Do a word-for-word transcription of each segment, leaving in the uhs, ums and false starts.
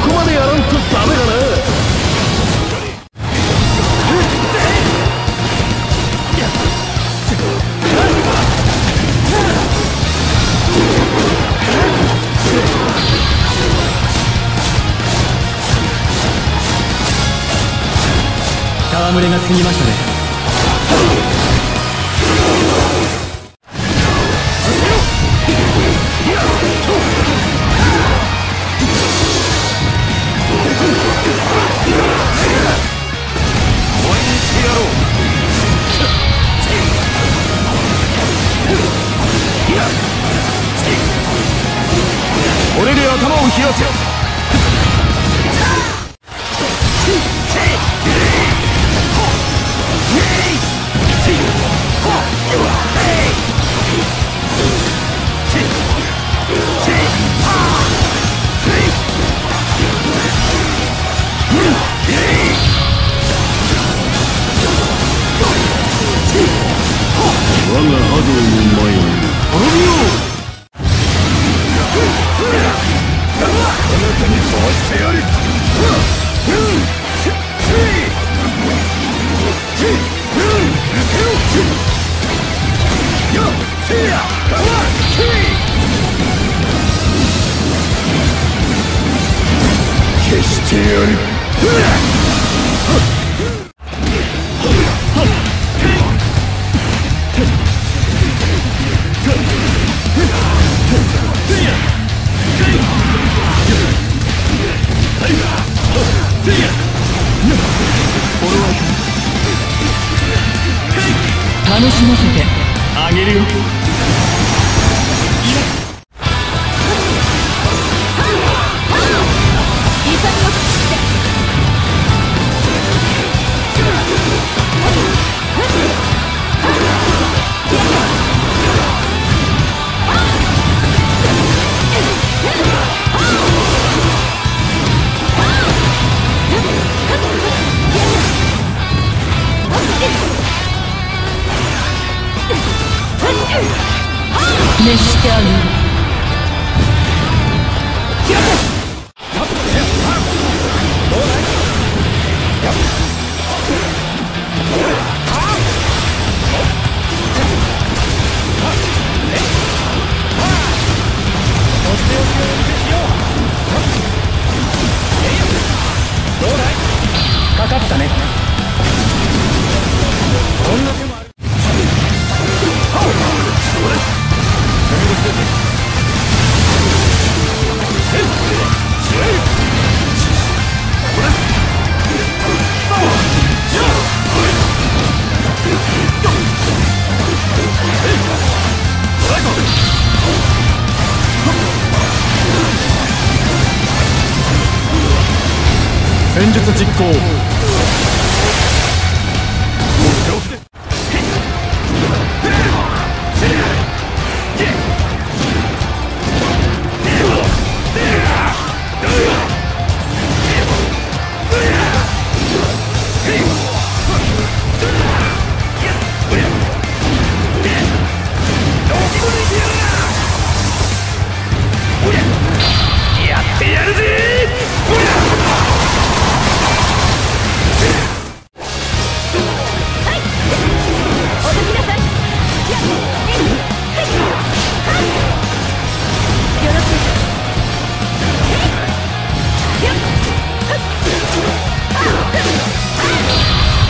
こまでやらんとダメだな。戯れが過ぎましたね。俺で頭を冷やせよ。我が波動の前に滅びよう。あなたにこうしてやる。消してやる。楽しませてあげるよ。召してあげる。かかったね。こんな手もある。戦術実行。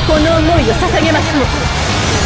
この思いを捧げましょう。